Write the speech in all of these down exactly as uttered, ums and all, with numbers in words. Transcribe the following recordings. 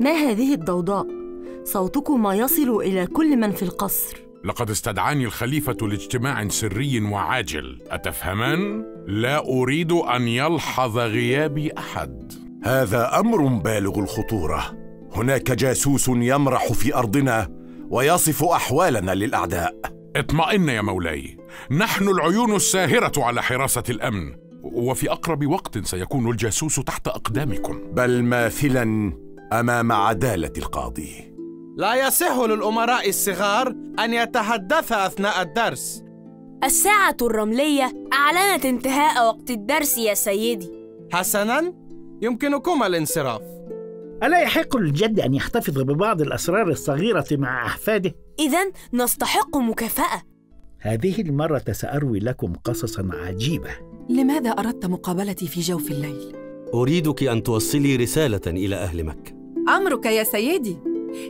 ما هذه الضوضاء؟ صوتكما يصل إلى كل من في القصر. لقد استدعاني الخليفة لاجتماع سري وعاجل، أتفهمان؟ لا أريد أن يلحظ غيابي أحد. هذا أمر بالغ الخطورة، هناك جاسوس يمرح في أرضنا ويصف أحوالنا للأعداء. اطمئن يا مولاي، نحن العيون الساهرة على حراسة الأمن، وفي أقرب وقت سيكون الجاسوس تحت أقدامكم، بل ماثلاً أمام عدالة القاضي. لا يصح للأمراء الصغار أن يتحدثا أثناء الدرس. الساعة الرملية أعلنت انتهاء وقت الدرس يا سيدي. حسناً، يمكنكما الانصراف. ألا يحق للجد أن يحتفظ ببعض الأسرار الصغيرة مع أحفاده؟ إذن نستحق مكافأة. هذه المرة سأروي لكم قصصاً عجيبة. لماذا أردت مقابلتي في جوف الليل؟ أريدك أن توصلي رسالة إلى أهل مكة. أمرك يا سيدي،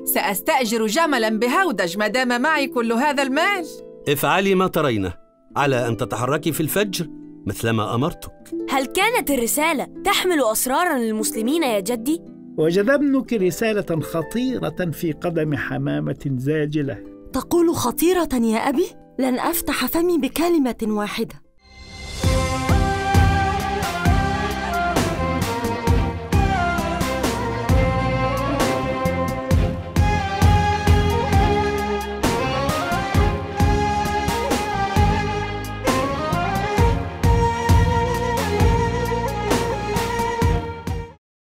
سأستأجر جملاً بهودج ما دام معي كل هذا المال. افعلي ما ترينه، على أن تتحركي في الفجر مثلما أمرتك. هل كانت الرسالة تحمل أسراراً للمسلمين يا جدي؟ وجد ابنك رسالة خطيرة في قدم حمامة زاجلة. تقول خطيرة يا أبي؟ لن أفتح فمي بكلمة واحدة.